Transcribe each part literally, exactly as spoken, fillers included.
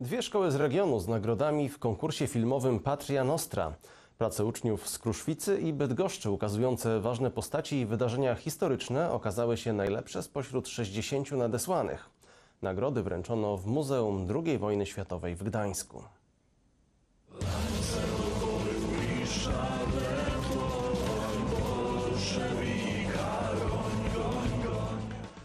Dwie szkoły z regionu z nagrodami w konkursie filmowym Patria Nostra. Prace uczniów z Kruszwicy i Bydgoszczy ukazujące ważne postaci i wydarzenia historyczne okazały się najlepsze spośród sześćdziesięciu nadesłanych. Nagrody wręczono w Muzeum drugiej Wojny Światowej w Gdańsku.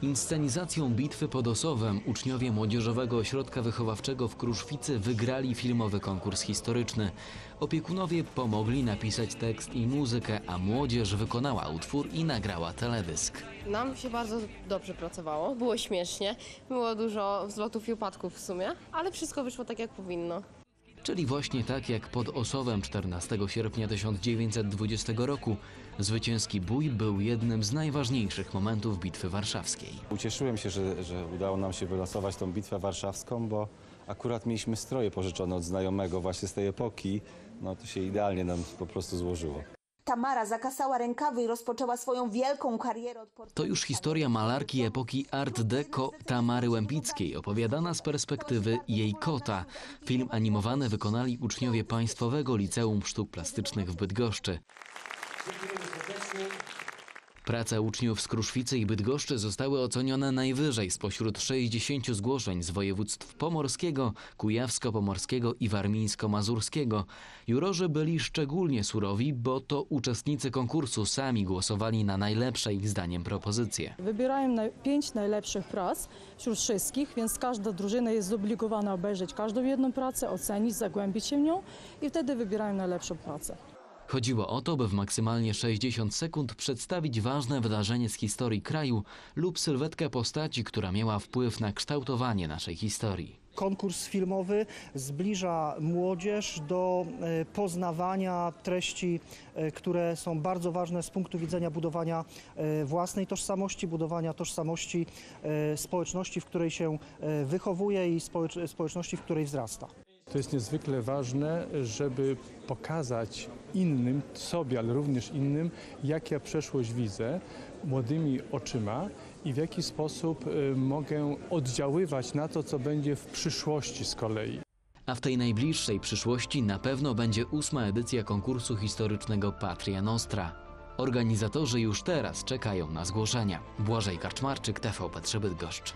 Inscenizacją bitwy pod Ossowem uczniowie Młodzieżowego Ośrodka Wychowawczego w Kruszwicy wygrali filmowy konkurs historyczny. Opiekunowie pomogli napisać tekst i muzykę, a młodzież wykonała utwór i nagrała teledysk. Nam się bardzo dobrze pracowało, było śmiesznie, było dużo wzlotów i upadków w sumie, ale wszystko wyszło tak, jak powinno. Czyli właśnie tak jak pod Ossowem czternastego sierpnia tysiąc dziewięćset dwudziestego roku. Zwycięski bój był jednym z najważniejszych momentów Bitwy Warszawskiej. Ucieszyłem się, że, że udało nam się wylosować tą Bitwę Warszawską, bo akurat mieliśmy stroje pożyczone od znajomego właśnie z tej epoki. No to się idealnie nam po prostu złożyło. Tamara zakasała rękawy i rozpoczęła swoją wielką karierę. Od... To już historia malarki epoki Art Deco Tamary Łempickiej, opowiadana z perspektywy jej kota. Film animowany wykonali uczniowie Państwowego Liceum Sztuk Plastycznych w Bydgoszczy. Prace uczniów z Kruszwicy i Bydgoszczy zostały ocenione najwyżej spośród sześćdziesięciu zgłoszeń z województw pomorskiego, kujawsko-pomorskiego i warmińsko-mazurskiego. Jurorzy byli szczególnie surowi, bo to uczestnicy konkursu sami głosowali na najlepsze ich zdaniem propozycje. Wybierałem pięć najlepszych prac wśród wszystkich, więc każda drużyna jest zobligowana obejrzeć każdą jedną pracę, ocenić, zagłębić się w nią i wtedy wybierałem najlepszą pracę. Chodziło o to, by w maksymalnie sześćdziesiąt sekund przedstawić ważne wydarzenie z historii kraju lub sylwetkę postaci, która miała wpływ na kształtowanie naszej historii. Konkurs filmowy zbliża młodzież do poznawania treści, które są bardzo ważne z punktu widzenia budowania własnej tożsamości, budowania tożsamości społeczności, w której się wychowuje i społeczności, w której wzrasta. To jest niezwykle ważne, żeby pokazać innym, sobie, ale również innym, jak ja przeszłość widzę młodymi oczyma i w jaki sposób mogę oddziaływać na to, co będzie w przyszłości z kolei. A w tej najbliższej przyszłości na pewno będzie ósma edycja konkursu historycznego Patria Nostra. Organizatorzy już teraz czekają na zgłoszenia. Błażej Kaczmarczyk, T V P trzy Bydgoszcz.